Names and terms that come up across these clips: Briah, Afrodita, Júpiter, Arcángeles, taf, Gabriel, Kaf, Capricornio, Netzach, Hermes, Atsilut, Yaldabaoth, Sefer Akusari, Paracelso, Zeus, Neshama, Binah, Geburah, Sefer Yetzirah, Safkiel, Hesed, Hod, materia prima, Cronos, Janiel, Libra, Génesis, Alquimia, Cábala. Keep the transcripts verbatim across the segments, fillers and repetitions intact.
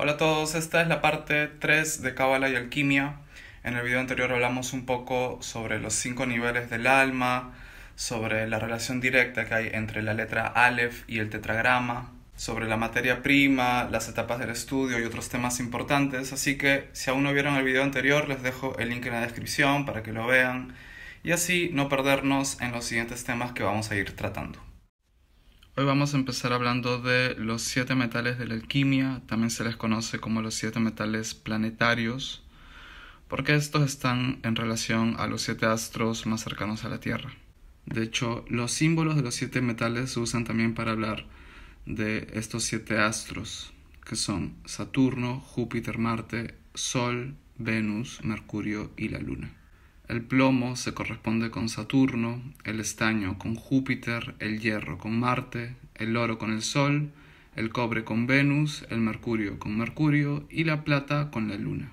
Hola a todos, esta es la parte tres de Cábala y Alquimia. En el video anterior hablamos un poco sobre los cinco niveles del alma, sobre la relación directa que hay entre la letra Aleph y el tetragrama, sobre la materia prima, las etapas del estudio y otros temas importantes. Así que si aún no vieron el video anterior, les dejo el link en la descripción para que lo vean y así no perdernos en los siguientes temas que vamos a ir tratando. Hoy vamos a empezar hablando de los siete metales de la alquimia. También se les conoce como los siete metales planetarios, porque estos están en relación a los siete astros más cercanos a la Tierra. De hecho, los símbolos de los siete metales se usan también para hablar de estos siete astros, que son Saturno, Júpiter, Marte, Sol, Venus, Mercurio y la Luna. El plomo se corresponde con Saturno, el estaño con Júpiter, el hierro con Marte, el oro con el Sol, el cobre con Venus, el mercurio con Mercurio y la plata con la Luna.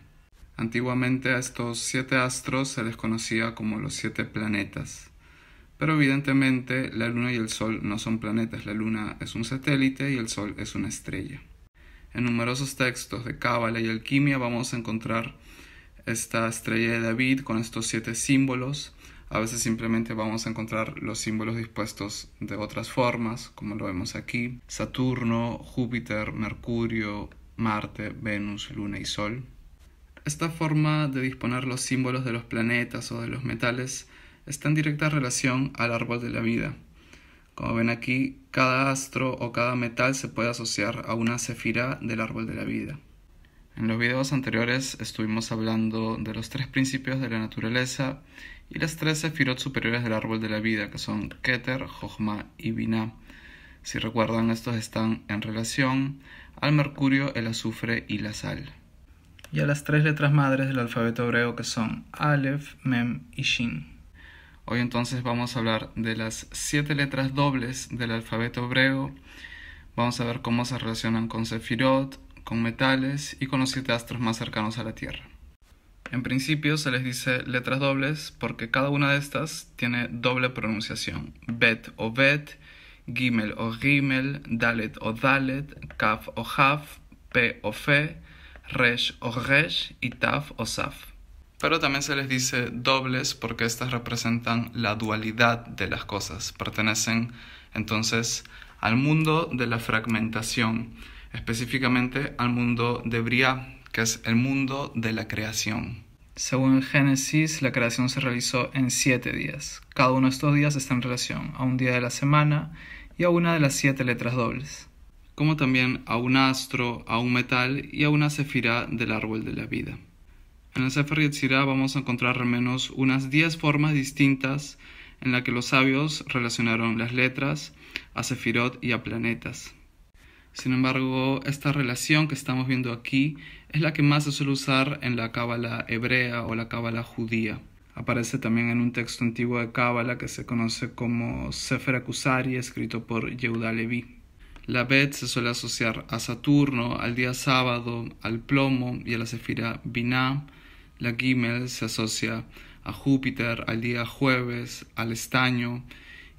Antiguamente a estos siete astros se les conocía como los siete planetas, pero evidentemente la Luna y el Sol no son planetas, la Luna es un satélite y el Sol es una estrella. En numerosos textos de Cábala y Alquimia vamos a encontrar esta estrella de David con estos siete símbolos. A veces simplemente vamos a encontrar los símbolos dispuestos de otras formas, como lo vemos aquí: Saturno, Júpiter, Mercurio, Marte, Venus, Luna y Sol. Esta forma de disponer los símbolos de los planetas o de los metales está en directa relación al árbol de la vida. Como ven aquí, cada astro o cada metal se puede asociar a una sefirá del árbol de la vida. En los videos anteriores estuvimos hablando de los tres principios de la naturaleza y las tres sefirot superiores del árbol de la vida, que son Keter, Jochma y Binah. Si recuerdan, estos están en relación al mercurio, el azufre y la sal. Y a las tres letras madres del alfabeto hebreo, que son Aleph, Mem y Shin. Hoy entonces vamos a hablar de las siete letras dobles del alfabeto hebreo. Vamos a ver cómo se relacionan con sefirot, con metales y con los siete astros más cercanos a la Tierra. En principio se les dice letras dobles porque cada una de estas tiene doble pronunciación: Bet o Bet, Gimel o Gimel, Dalet o Dalet, Kaf o Haf, Pe o Fe, resh o resh y taf o saf. Pero también se les dice dobles porque estas representan la dualidad de las cosas. Pertenecen entonces al mundo de la fragmentación, específicamente al mundo de Briah, que es el mundo de la creación. Según el Génesis, la creación se realizó en siete días. Cada uno de estos días está en relación a un día de la semana y a una de las siete letras dobles, como también a un astro, a un metal y a una sefirá del árbol de la vida. En el Sefer Yetzirah vamos a encontrar al menos unas diez formas distintas en las que los sabios relacionaron las letras a sefirot y a planetas. Sin embargo, esta relación que estamos viendo aquí es la que más se suele usar en la cábala hebrea o la cábala judía. Aparece también en un texto antiguo de cábala que se conoce como Sefer Akusari, escrito por Yehudá Leví. La Bet se suele asociar a Saturno, al día sábado, al plomo y a la sefirá Binah. La Gimel se asocia a Júpiter, al día jueves, al estaño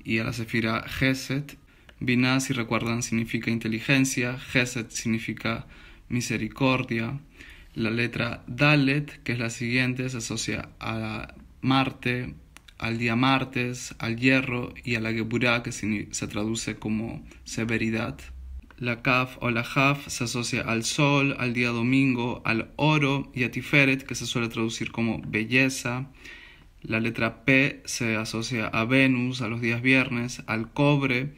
y a la sefirá Hesed. Binah, si recuerdan, significa inteligencia, Hesed significa misericordia. La letra Dalet, que es la siguiente, se asocia a Marte, al día martes, al hierro y a la Geburah, que se traduce como severidad. La Kaf o la Haf se asocia al sol, al día domingo, al oro y a Tiferet, que se suele traducir como belleza. La letra P se asocia a Venus, a los días viernes, al cobre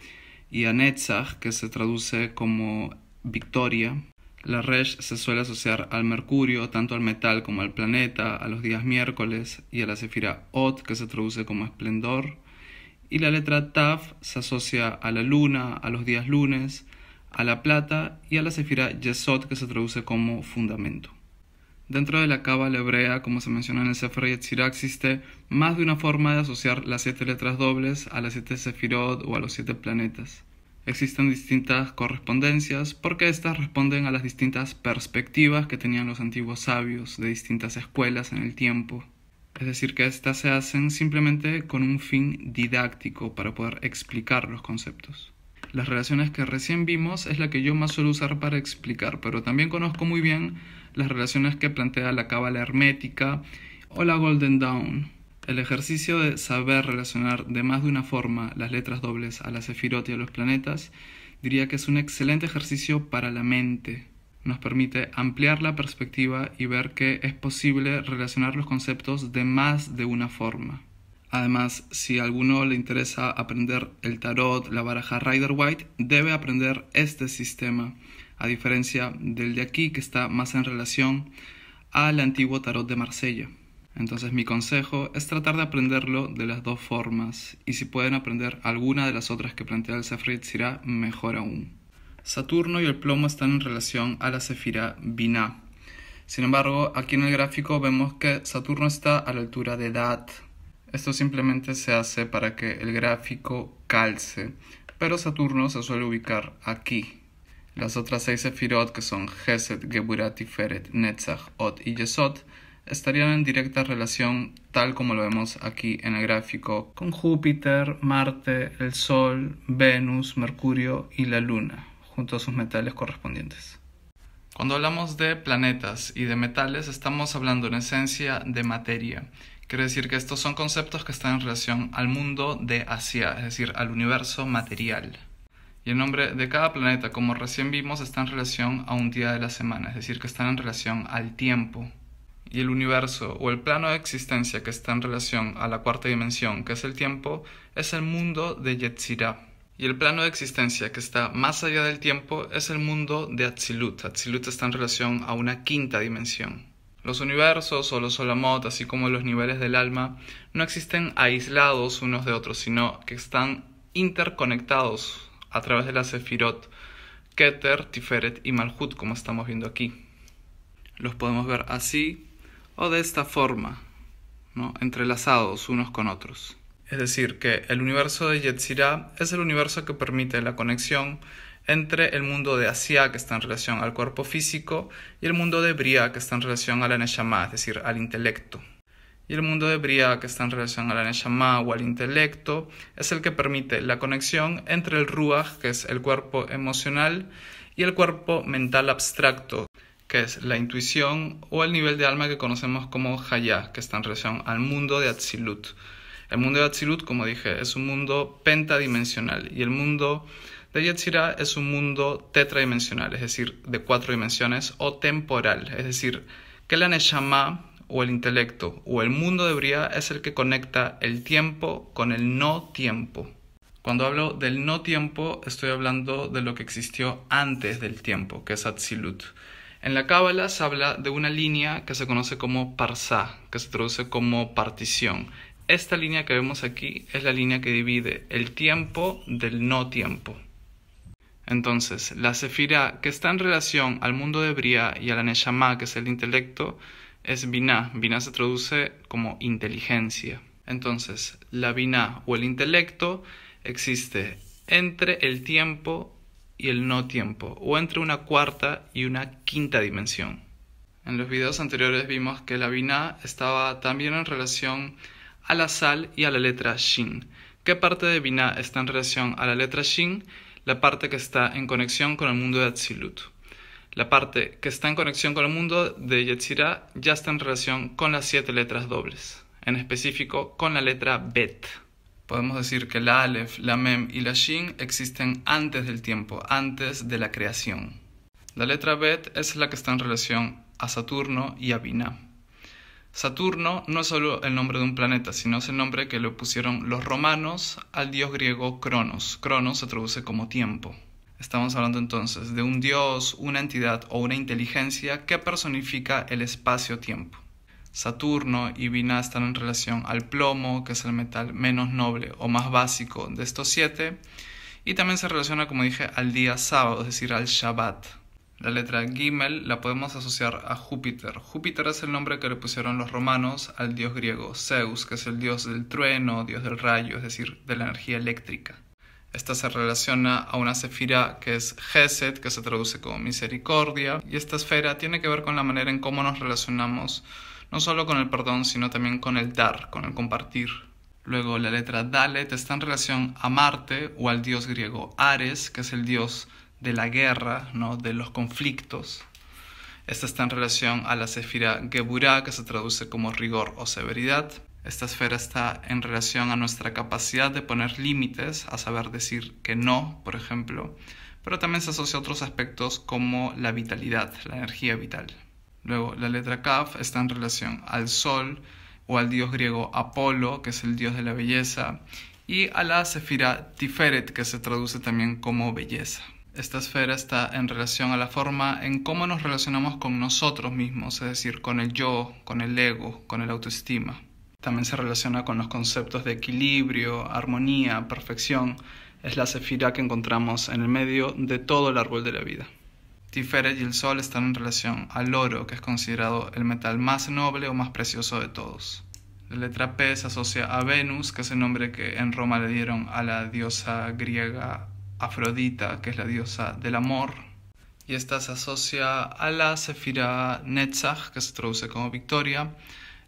y a Netzach, que se traduce como victoria. La resh se suele asociar al mercurio, tanto al metal como al planeta, a los días miércoles, y a la sefirá Hod, que se traduce como esplendor. Y la letra taf se asocia a la luna, a los días lunes, a la plata y a la sefirá Yesod, que se traduce como fundamento. Dentro de la cábala hebrea, como se menciona en el Sefer Yetzirah, existe más de una forma de asociar las siete letras dobles a las siete sefirot o a los siete planetas. Existen distintas correspondencias porque estas responden a las distintas perspectivas que tenían los antiguos sabios de distintas escuelas en el tiempo. Es decir, que estas se hacen simplemente con un fin didáctico para poder explicar los conceptos. las relaciones que recién vimos es la que yo más suelo usar para explicar, pero también conozco muy bien las relaciones que plantea la cábala hermética o la Golden Dawn. El ejercicio de saber relacionar de más de una forma las letras dobles a la sefirot y a los planetas, diría que es un excelente ejercicio para la mente. Nos permite ampliar la perspectiva y ver que es posible relacionar los conceptos de más de una forma. Además, si a alguno le interesa aprender el tarot, la baraja Rider-Waite, debe aprender este sistema, a diferencia del de aquí, que está más en relación al antiguo tarot de Marsella. Entonces mi consejo es tratar de aprenderlo de las dos formas, y si pueden aprender alguna de las otras que plantea el Sefer Yetzirah, mejor aún. Saturno y el plomo están en relación a la sefirá Binah. Sin embargo, aquí en el gráfico vemos que Saturno está a la altura de Dat. Esto simplemente se hace para que el gráfico calce, pero Saturno se suele ubicar aquí. Las otras seis sefirot, que son Hesed, Geburah, Tiferet, Netzach, Hod y Yesod, estarían en directa relación, tal como lo vemos aquí en el gráfico, con Júpiter, Marte, el Sol, Venus, Mercurio y la Luna, junto a sus metales correspondientes. Cuando hablamos de planetas y de metales, estamos hablando en esencia de materia. Quiere decir que estos son conceptos que están en relación al mundo de Asia, es decir, al universo material. Y el nombre de cada planeta, como recién vimos, está en relación a un día de la semana, es decir, que están en relación al tiempo. Y el universo, o el plano de existencia que está en relación a la cuarta dimensión, que es el tiempo, es el mundo de Yetzirah. Y el plano de existencia que está más allá del tiempo es el mundo de Atsilut. Atsilut está en relación a una quinta dimensión. Los universos o los olamot, así como los niveles del alma, no existen aislados unos de otros, sino que están interconectados a través de la sefirot, Keter, Tiferet y Malhut, como estamos viendo aquí. Los podemos ver así o de esta forma, ¿no? Entrelazados unos con otros. Es decir, que el universo de Yetzirah es el universo que permite la conexión entre el mundo de Asia, que está en relación al cuerpo físico, y el mundo de Briah, que está en relación a la Neshama, es decir, al intelecto. Y el mundo de Briah, que está en relación a la Neshama o al intelecto, es el que permite la conexión entre el Ruach, que es el cuerpo emocional, y el cuerpo mental abstracto, que es la intuición o el nivel de alma que conocemos como Hayah, que está en relación al mundo de Atsilut. El mundo de Atsilut, como dije, es un mundo pentadimensional, y el mundo de Yetzirah es un mundo tetradimensional, es decir, de cuatro dimensiones, o temporal, es decir, que la Neshama o el intelecto o el mundo de Briah es el que conecta el tiempo con el no tiempo. Cuando hablo del no tiempo, estoy hablando de lo que existió antes del tiempo, que es Atsilut. En la Cábala se habla de una línea que se conoce como Parsá, que se traduce como partición. Esta línea que vemos aquí es la línea que divide el tiempo del no tiempo. Entonces, la sefirá que está en relación al mundo de Briah y a la Neshama, que es el intelecto, es Binah. Binah se traduce como inteligencia. Entonces, la Binah o el intelecto existe entre el tiempo y el no tiempo, o entre una cuarta y una quinta dimensión. En los videos anteriores vimos que la Binah estaba también en relación a la sal y a la letra Shin. ¿Qué parte de Binah está en relación a la letra Shin? La parte que está en conexión con el mundo de Atsilut. La parte que está en conexión con el mundo de Yetzirah ya está en relación con las siete letras dobles, en específico con la letra Bet. Podemos decir que la Aleph, la Mem y la Shin existen antes del tiempo, antes de la creación. La letra Bet es la que está en relación a Saturno y a Binah. Saturno no es solo el nombre de un planeta, sino es el nombre que le pusieron los romanos al dios griego Cronos. Cronos se traduce como tiempo. Estamos hablando entonces de un dios, una entidad o una inteligencia que personifica el espacio-tiempo. Saturno y Binah están en relación al plomo, que es el metal menos noble o más básico de estos siete, y también se relaciona, como dije, al día sábado, es decir, al Shabbat. La letra Gimel la podemos asociar a Júpiter. Júpiter es el nombre que le pusieron los romanos al dios griego Zeus, que es el dios del trueno, dios del rayo, es decir, de la energía eléctrica. Esta se relaciona a una sefirá que es Hesed, que se traduce como misericordia, y esta esfera tiene que ver con la manera en cómo nos relacionamos no solo con el perdón, sino también con el dar, con el compartir. Luego la letra Dalet está en relación a Marte o al dios griego Ares, que es el dios de la guerra, ¿no?, de los conflictos. Esta está en relación a la sefira Geburah, que se traduce como rigor o severidad. Esta esfera está en relación a nuestra capacidad de poner límites, a saber decir que no, por ejemplo, pero también se asocia a otros aspectos como la vitalidad, la energía vital. Luego la letra Kaf está en relación al sol o al dios griego Apolo, que es el dios de la belleza, y a la sefira Tiferet, que se traduce también como belleza. Esta esfera está en relación a la forma en cómo nos relacionamos con nosotros mismos, es decir, con el yo, con el ego, con el autoestima. También se relaciona con los conceptos de equilibrio, armonía, perfección. Es la sefirá que encontramos en el medio de todo el árbol de la vida. Tiferet y el sol están en relación al oro, que es considerado el metal más noble o más precioso de todos. La letra P se asocia a Venus, que es el nombre que en Roma le dieron a la diosa griega Afrodita, que es la diosa del amor. Y esta se asocia a la sefirá Netzach, que se traduce como victoria.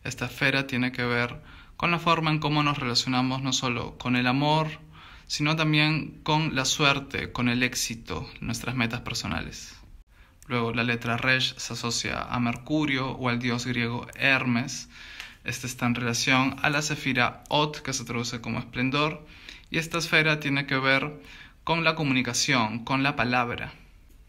Esta esfera tiene que ver con la forma en cómo nos relacionamos no solo con el amor, sino también con la suerte, con el éxito, nuestras metas personales. Luego la letra resh se asocia a Mercurio o al dios griego Hermes. Este está en relación a la sefira Hod, que se traduce como esplendor. Y esta esfera tiene que ver con la comunicación, con la palabra,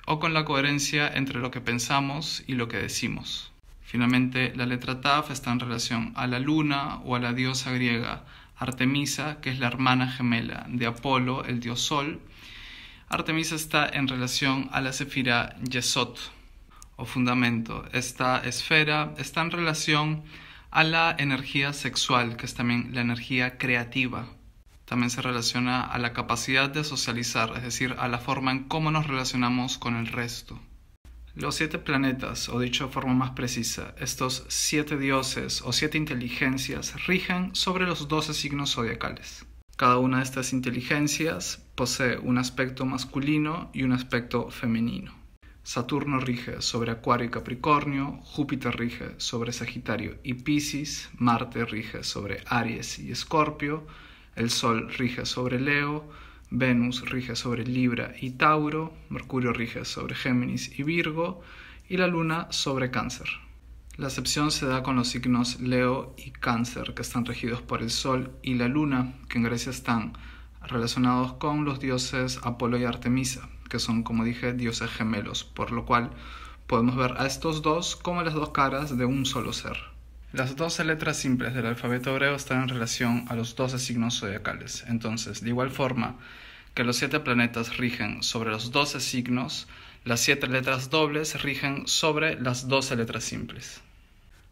o con la coherencia entre lo que pensamos y lo que decimos. Finalmente, la letra taf está en relación a la luna o a la diosa griega Artemisa, que es la hermana gemela de Apolo, el dios sol. Artemisa está en relación a la sefira Yesod, o fundamento. Esta esfera está en relación a la energía sexual, que es también la energía creativa. También se relaciona a la capacidad de socializar, es decir, a la forma en cómo nos relacionamos con el resto. Los siete planetas, o dicho de forma más precisa, estos siete dioses o siete inteligencias rigen sobre los doce signos zodiacales. Cada una de estas inteligencias posee un aspecto masculino y un aspecto femenino. Saturno rige sobre Acuario y Capricornio, Júpiter rige sobre Sagitario y Piscis, Marte rige sobre Aries y Escorpio, el Sol rige sobre Leo, Venus rige sobre Libra y Tauro, Mercurio rige sobre Géminis y Virgo, y la Luna sobre Cáncer. La excepción se da con los signos Leo y Cáncer, que están regidos por el Sol y la Luna, que en Grecia están relacionados con los dioses Apolo y Artemisa, que son, como dije, dioses gemelos, por lo cual podemos ver a estos dos como las dos caras de un solo ser. Las doce letras simples del alfabeto hebreo están en relación a los doce signos zodiacales. Entonces, de igual forma que los siete planetas rigen sobre los doce signos, las siete letras dobles rigen sobre las doce letras simples.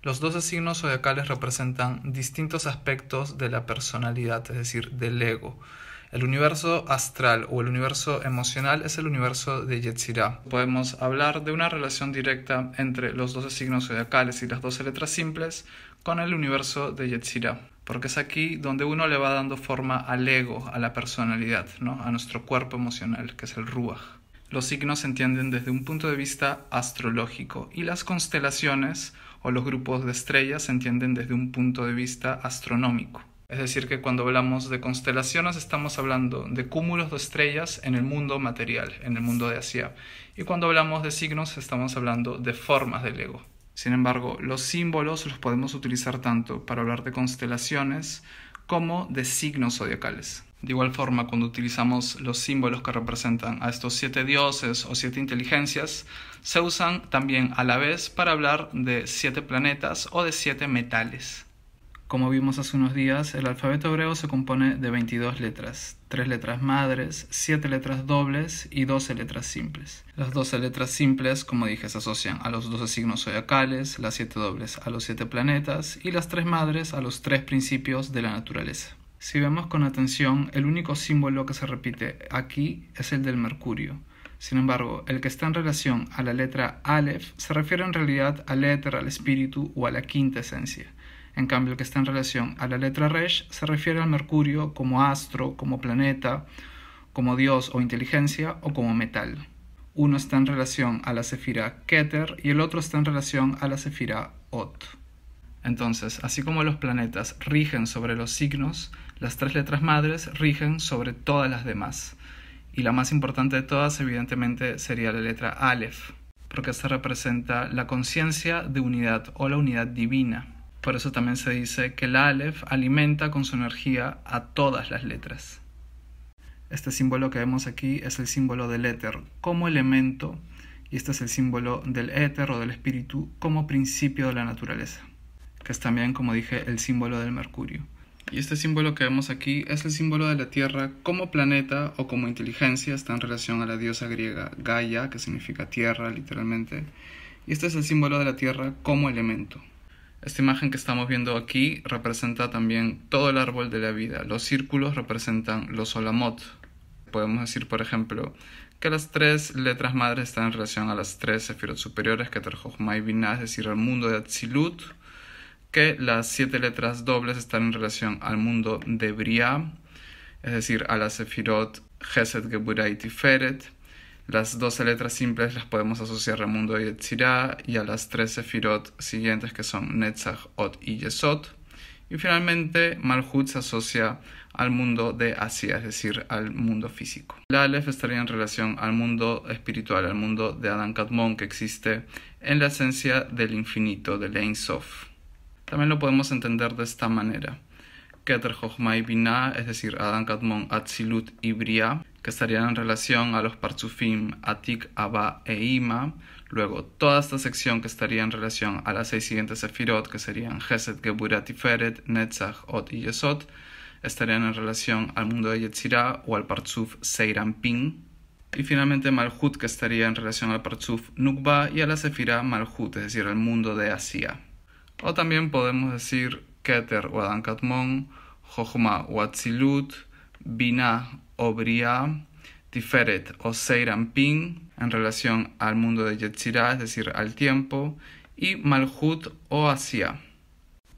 Los doce signos zodiacales representan distintos aspectos de la personalidad, es decir, del ego. El universo astral o el universo emocional es el universo de Yetzirah. Podemos hablar de una relación directa entre los doce signos zodiacales y las doce letras simples con el universo de Yetzirah, porque es aquí donde uno le va dando forma al ego, a la personalidad, ¿no?, a nuestro cuerpo emocional, que es el ruaj. Los signos se entienden desde un punto de vista astrológico y las constelaciones o los grupos de estrellas se entienden desde un punto de vista astronómico. Es decir, que cuando hablamos de constelaciones estamos hablando de cúmulos de estrellas en el mundo material, en el mundo de Asia. Y cuando hablamos de signos estamos hablando de formas del ego. Sin embargo, los símbolos los podemos utilizar tanto para hablar de constelaciones como de signos zodiacales. De igual forma, cuando utilizamos los símbolos que representan a estos siete dioses o siete inteligencias, se usan también a la vez para hablar de siete planetas o de siete metales. Como vimos hace unos días, el alfabeto hebreo se compone de veintidós letras, tres letras madres, siete letras dobles y doce letras simples. Las doce letras simples, como dije, se asocian a los doce signos zodiacales, las siete dobles a los siete planetas y las tres madres a los tres principios de la naturaleza. Si vemos con atención, el único símbolo que se repite aquí es el del mercurio. Sin embargo, el que está en relación a la letra Aleph se refiere en realidad al éter, al espíritu o a la quinta esencia. En cambio, el que está en relación a la letra resh se refiere al mercurio como astro, como planeta, como dios o inteligencia o como metal. Uno está en relación a la sefira Keter y el otro está en relación a la sefira Hod. Entonces, así como los planetas rigen sobre los signos, las tres letras madres rigen sobre todas las demás. Y la más importante de todas, evidentemente, sería la letra Aleph, porque esta representa la conciencia de unidad o la unidad divina. Por eso también se dice que la Aleph alimenta con su energía a todas las letras. Este símbolo que vemos aquí es el símbolo del éter como elemento, y este es el símbolo del éter o del espíritu como principio de la naturaleza, que es también, como dije, el símbolo del mercurio. Y este símbolo que vemos aquí es el símbolo de la Tierra como planeta o como inteligencia. Está en relación a la diosa griega Gaia, que significa tierra, literalmente. Y este es el símbolo de la Tierra como elemento. Esta imagen que estamos viendo aquí representa también todo el árbol de la vida. Los círculos representan los olamot. Podemos decir, por ejemplo, que las tres letras madres están en relación a las tres sefirot superiores, Keter, Jochma y Binah, es decir, al mundo de Atsilut. Que las siete letras dobles están en relación al mundo de Briah, es decir, a la Sefirot, Hesed, Geburah y Tiferet. Las doce letras simples las podemos asociar al mundo de Yetzirah y a las tres Sefirot siguientes, que son Netzach, Hod y Yesod. Y finalmente, Malhut se asocia al mundo de Asia, es decir, al mundo físico. La Aleph estaría en relación al mundo espiritual, al mundo de Adán Kadmon, que existe en la esencia del infinito, del Ein Sof. También lo podemos entender de esta manera. Keter, Jochma y Binah, es decir, Adán, Kadmon, Atsilut y Briah, que estarían en relación a los Parzufim, Atik, Abba e Ima. Luego, toda esta sección que estaría en relación a las seis siguientes Sefirot, que serían Hesed, Geburah, Tiferet, Netzach, Hod y Yesod, estarían en relación al mundo de Yetzirah o al Parzuf Seiranpin. Y finalmente Malhut, que estaría en relación al Parzuf Nukba y a la Sefirah Malhut, es decir, al mundo de Asia. O también podemos decir Keter o Adán Kadmon, Jochma o Atsilut, Binah o Briah, Tiferet o Seiranpin en relación al mundo de Yetzirah, es decir, al tiempo, y Malhut o Asia.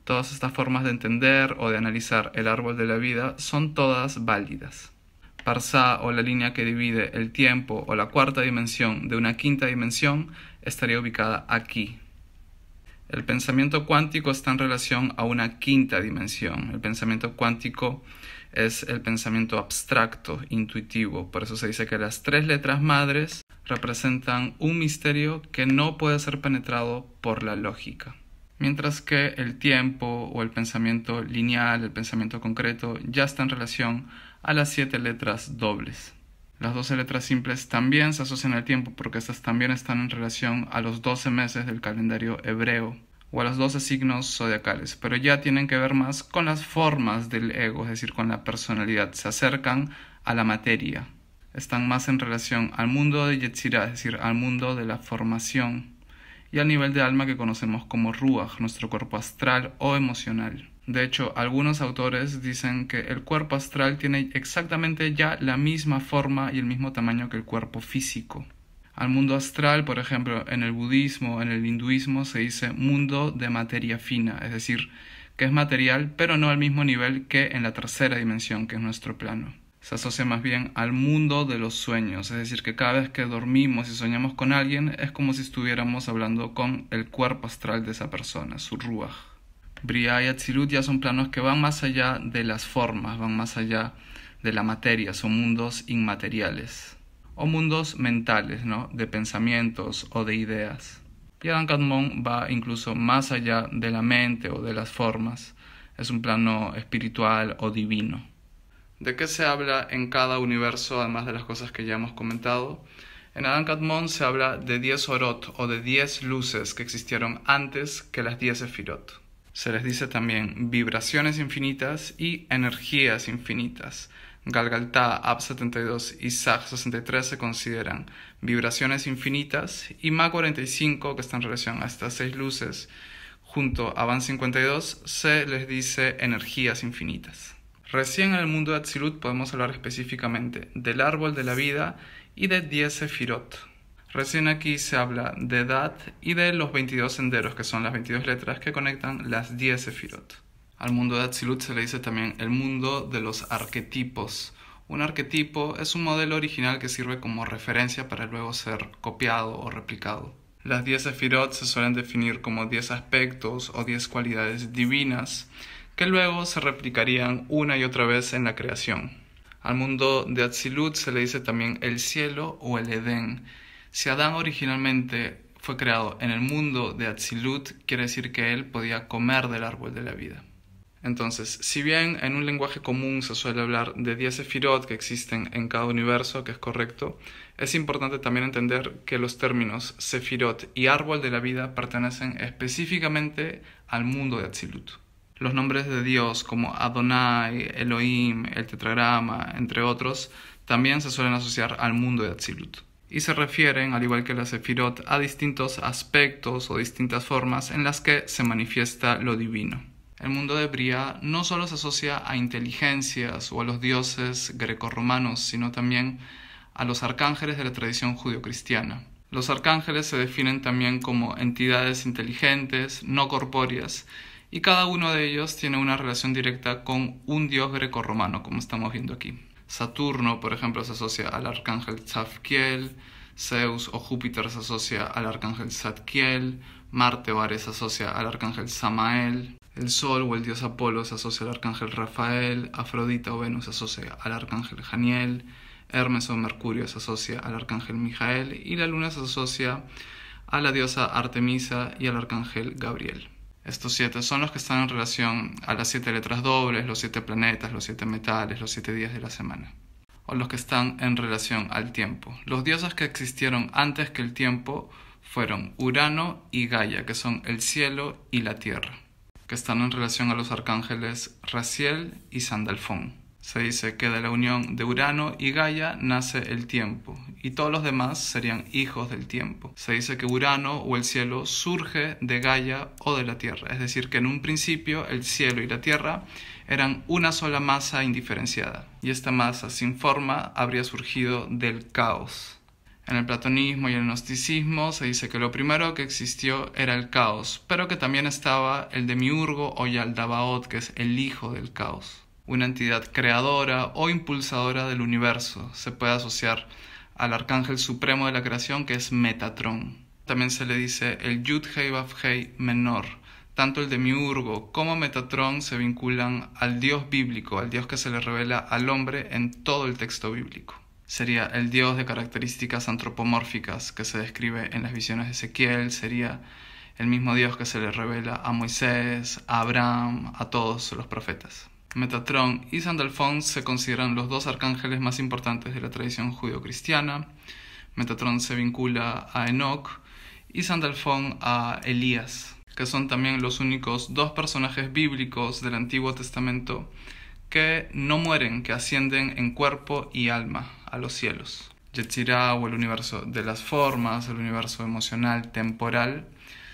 Todas estas formas de entender o de analizar el árbol de la vida son todas válidas. Parsá, o la línea que divide el tiempo o la cuarta dimensión de una quinta dimensión, estaría ubicada aquí. El pensamiento cuántico está en relación a una quinta dimensión. El pensamiento cuántico es el pensamiento abstracto, intuitivo. Por eso se dice que las tres letras madres representan un misterio que no puede ser penetrado por la lógica. Mientras que el tiempo o el pensamiento lineal, el pensamiento concreto, ya está en relación a las siete letras dobles. Las doce letras simples también se asocian al tiempo porque estas también están en relación a los doce meses del calendario hebreo o a los doce signos zodiacales, pero ya tienen que ver más con las formas del ego, es decir, con la personalidad. Se acercan a la materia, están más en relación al mundo de Yetzirah, es decir, al mundo de la formación y al nivel de alma que conocemos como Ruach, nuestro cuerpo astral o emocional. De hecho, algunos autores dicen que el cuerpo astral tiene exactamente ya la misma forma y el mismo tamaño que el cuerpo físico. Al mundo astral, por ejemplo, en el budismo, en el hinduismo, se dice mundo de materia fina, es decir, que es material, pero no al mismo nivel que en la tercera dimensión, que es nuestro plano. Se asocia más bien al mundo de los sueños, es decir, que cada vez que dormimos y soñamos con alguien, es como si estuviéramos hablando con el cuerpo astral de esa persona, su ruach. Briah y Atsilut ya son planos que van más allá de las formas, van más allá de la materia, son mundos inmateriales o mundos mentales, ¿no? De pensamientos o de ideas. Y Adán Kadmon va incluso más allá de la mente o de las formas, es un plano espiritual o divino. ¿De qué se habla en cada universo, además de las cosas que ya hemos comentado? En Adán Kadmon se habla de diez orot o de diez luces que existieron antes que las diez sefirot. Se les dice también vibraciones infinitas y energías infinitas. Galgaltá, A B setenta y dos y Saj sesenta y tres se consideran vibraciones infinitas y Ma cuarenta y cinco, que está en relación a estas seis luces, junto a Van cincuenta y dos, se les dice energías infinitas. Recién en el mundo de Atsilut podemos hablar específicamente del árbol de la vida y de diez sefirot. Recién aquí se habla de edad y de los veintidós senderos, que son las veintidós letras que conectan las diez sefirot. Al mundo de Atsilut se le dice también el mundo de los arquetipos. Un arquetipo es un modelo original que sirve como referencia para luego ser copiado o replicado. Las diez sefirot se suelen definir como diez aspectos o diez cualidades divinas que luego se replicarían una y otra vez en la creación. Al mundo de Atsilut se le dice también el cielo o el Edén. Si Adán originalmente fue creado en el mundo de Atsilut, quiere decir que él podía comer del árbol de la vida. Entonces, si bien en un lenguaje común se suele hablar de diez sefirot que existen en cada universo, que es correcto, es importante también entender que los términos sefirot y árbol de la vida pertenecen específicamente al mundo de Atsilut. Los nombres de Dios como Adonai, Elohim, el tetragrama, entre otros, también se suelen asociar al mundo de Atsilut. Y se refieren, al igual que la sefirot, a distintos aspectos o distintas formas en las que se manifiesta lo divino. El mundo de Briah no solo se asocia a inteligencias o a los dioses grecorromanos, sino también a los arcángeles de la tradición judeocristiana. Los arcángeles se definen también como entidades inteligentes, no corpóreas, y cada uno de ellos tiene una relación directa con un dios grecorromano, como estamos viendo aquí. Saturno, por ejemplo, se asocia al arcángel Tzafkiel, Zeus o Júpiter se asocia al arcángel Zadkiel, Marte o Ares se asocia al arcángel Samael, el Sol o el dios Apolo se asocia al arcángel Rafael, Afrodita o Venus se asocia al arcángel Janiel, Hermes o Mercurio se asocia al arcángel Mijael y la Luna se asocia a la diosa Artemisa y al arcángel Gabriel. Estos siete son los que están en relación a las siete letras dobles, los siete planetas, los siete metales, los siete días de la semana. O los que están en relación al tiempo. Los dioses que existieron antes que el tiempo fueron Urano y Gaia, que son el cielo y la tierra, que están en relación a los arcángeles Raziel y Sandalfón. Se dice que de la unión de Urano y Gaia nace el tiempo, y todos los demás serían hijos del tiempo. Se dice que Urano o el cielo surge de Gaia o de la tierra, es decir, que en un principio el cielo y la tierra eran una sola masa indiferenciada, y esta masa sin forma habría surgido del caos. En el platonismo y el gnosticismo se dice que lo primero que existió era el caos, pero que también estaba el demiurgo o Yaldabaoth, que es el hijo del caos. Una entidad creadora o impulsadora del universo. Se puede asociar al arcángel supremo de la creación, que es Metatrón. También se le dice el Yud-Hei Vav-Hei menor. Tanto el demiurgo como Metatrón se vinculan al Dios bíblico, al Dios que se le revela al hombre en todo el texto bíblico. Sería el Dios de características antropomórficas que se describe en las visiones de Ezequiel, sería el mismo Dios que se le revela a Moisés, a Abraham, a todos los profetas. Metatrón y Sandalfón se consideran los dos arcángeles más importantes de la tradición judeocristiana. Metatrón se vincula a Enoch y Sandalfón a Elías, que son también los únicos dos personajes bíblicos del Antiguo Testamento que no mueren, que ascienden en cuerpo y alma a los cielos. Yetzirah, o el universo de las formas, el universo emocional, temporal,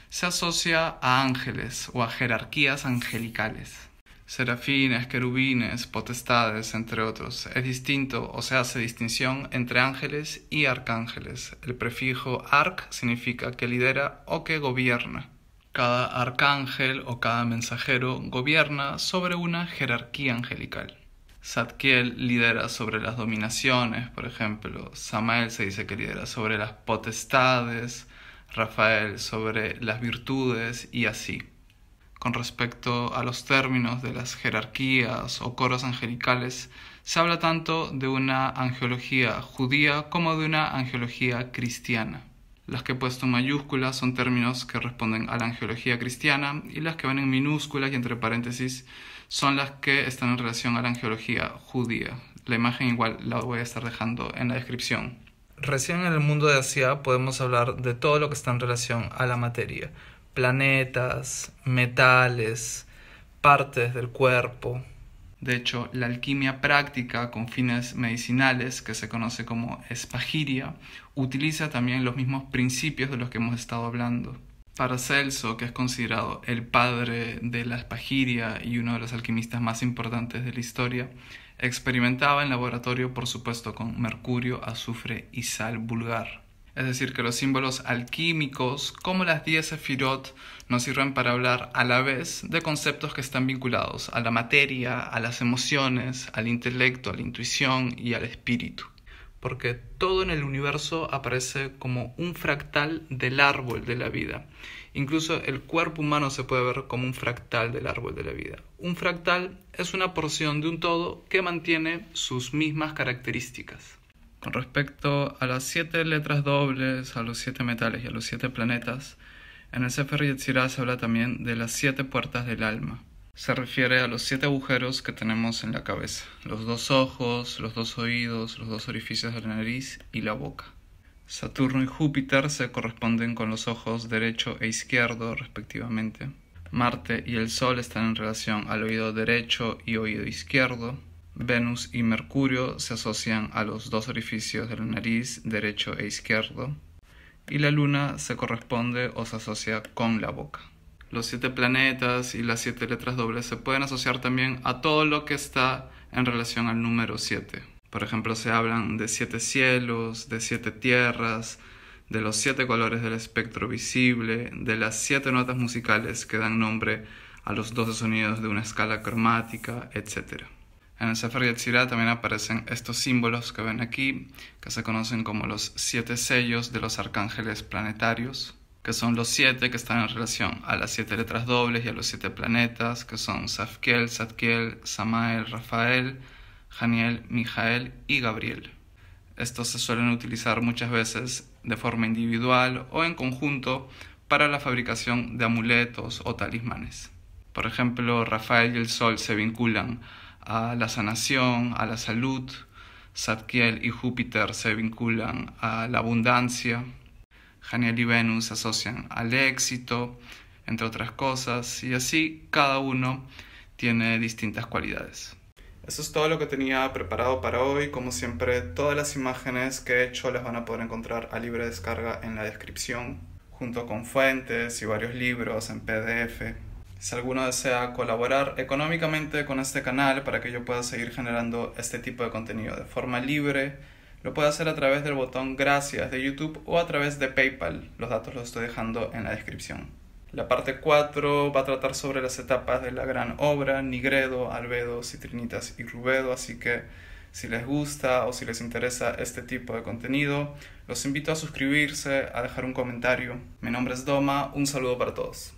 se asocia a ángeles o a jerarquías angelicales. Serafines, querubines, potestades, entre otros. Es distinto o se hace distinción entre ángeles y arcángeles. El prefijo arc significa que lidera o que gobierna. Cada arcángel o cada mensajero gobierna sobre una jerarquía angelical. Zadkiel lidera sobre las dominaciones, por ejemplo. Samael se dice que lidera sobre las potestades, Rafael sobre las virtudes y así. Con respecto a los términos de las jerarquías o coros angelicales, se habla tanto de una angelología judía como de una angelología cristiana. Las que he puesto en mayúsculas son términos que responden a la angelología cristiana y las que van en minúsculas y entre paréntesis son las que están en relación a la angelología judía. La imagen igual la voy a estar dejando en la descripción. Recién en el mundo de Asia podemos hablar de todo lo que está en relación a la materia. Planetas, metales, partes del cuerpo. De hecho, la alquimia práctica con fines medicinales, que se conoce como espagiria, utiliza también los mismos principios de los que hemos estado hablando. Paracelso, que es considerado el padre de la espagiria y uno de los alquimistas más importantes de la historia, experimentaba en laboratorio, por supuesto, con mercurio, azufre y sal vulgar. Es decir, que los símbolos alquímicos, como las diez sefirot, nos sirven para hablar a la vez de conceptos que están vinculados a la materia, a las emociones, al intelecto, a la intuición y al espíritu. porque todo en el universo aparece como un fractal del árbol de la vida. Incluso el cuerpo humano se puede ver como un fractal del árbol de la vida. Un fractal es una porción de un todo que mantiene sus mismas características. Con respecto a las siete letras dobles, a los siete metales y a los siete planetas, en el Sefer Yetzirah se habla también de las siete puertas del alma. Se refiere a los siete agujeros que tenemos en la cabeza, los dos ojos, los dos oídos, los dos orificios de la nariz y la boca. Saturno y Júpiter se corresponden con los ojos derecho e izquierdo, respectivamente. Marte y el Sol están en relación al oído derecho y oído izquierdo. Venus y Mercurio se asocian a los dos orificios de la nariz, derecho e izquierdo, y la Luna se corresponde o se asocia con la boca. Los siete planetas y las siete letras dobles se pueden asociar también a todo lo que está en relación al número siete. Por ejemplo, se hablan de siete cielos, de siete tierras, de los siete colores del espectro visible, de las siete notas musicales que dan nombre a los doce sonidos de una escala cromática, etcétera. En el Sefer Yetzirah también aparecen estos símbolos que ven aquí, que se conocen como los siete sellos de los arcángeles planetarios, que son los siete que están en relación a las siete letras dobles y a los siete planetas, que son Safkiel, Zadkiel, Samael, Rafael, Janiel, Mijael y Gabriel. Estos se suelen utilizar muchas veces de forma individual o en conjunto para la fabricación de amuletos o talismanes. Por ejemplo, Rafael y el Sol se vinculan a la sanación, a la salud. Zadkiel y Júpiter se vinculan a la abundancia. Janiel y Venus se asocian al éxito, entre otras cosas, y así cada uno tiene distintas cualidades. Eso es todo lo que tenía preparado para hoy. Como siempre, todas las imágenes que he hecho las van a poder encontrar a libre descarga en la descripción, junto con fuentes y varios libros en P D F. Si alguno desea colaborar económicamente con este canal para que yo pueda seguir generando este tipo de contenido de forma libre, lo puede hacer a través del botón gracias de YouTube o a través de PayPal. Los datos los estoy dejando en la descripción. La parte cuatro va a tratar sobre las etapas de la gran obra, Nigredo, Albedo, Citrinitas y Rubedo, así que si les gusta o si les interesa este tipo de contenido, los invito a suscribirse, a dejar un comentario. Mi nombre es Doma, un saludo para todos.